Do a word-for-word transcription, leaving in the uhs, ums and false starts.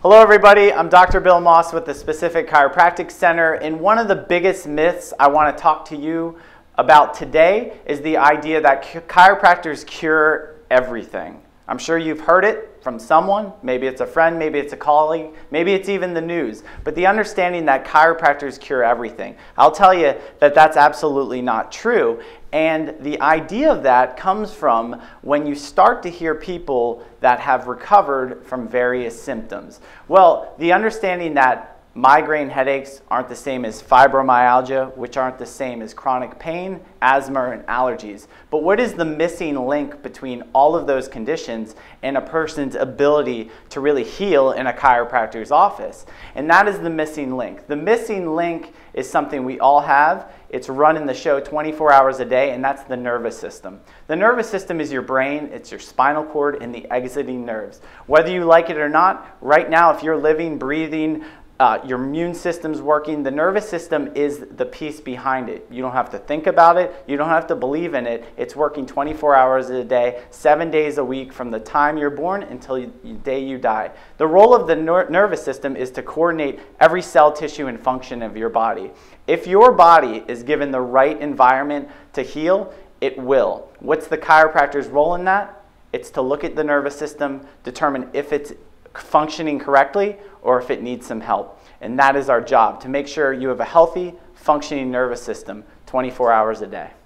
Hello everybody, I'm Doctor Bill Moss with the Specific Chiropractic Center, and one of the biggest myths I want to talk to you about today is the idea that ch chiropractors cure everything. I'm sure you've heard it from someone, maybe it's a friend, maybe it's a colleague, maybe it's even the news, but the understanding that chiropractors cure everything. I'll tell you that that's absolutely not true, and the idea of that comes from when you start to hear people that have recovered from various symptoms. Well, the understanding that migraine headaches aren't the same as fibromyalgia, which aren't the same as chronic pain, asthma, and allergies. But what is the missing link between all of those conditions and a person's ability to really heal in a chiropractor's office? And that is the missing link. The missing link is something we all have. It's running the show twenty-four hours a day, and that's the nervous system. The nervous system is your brain, it's your spinal cord, and the exiting nerves. Whether you like it or not, right now, if you're living, breathing, Uh, your immune system's working, the nervous system is the piece behind it. You don't have to think about it. You don't have to believe in it. It's working twenty-four hours a day, seven days a week from the time you're born until you, the day you die. The role of the ner nervous system is to coordinate every cell, tissue, and function of your body. If your body is given the right environment to heal, it will. What's the chiropractor's role in that? It's to look at the nervous system, determine if it's functioning correctly or if it needs some help. And that is our job, to make sure you have a healthy, functioning nervous system twenty-four hours a day.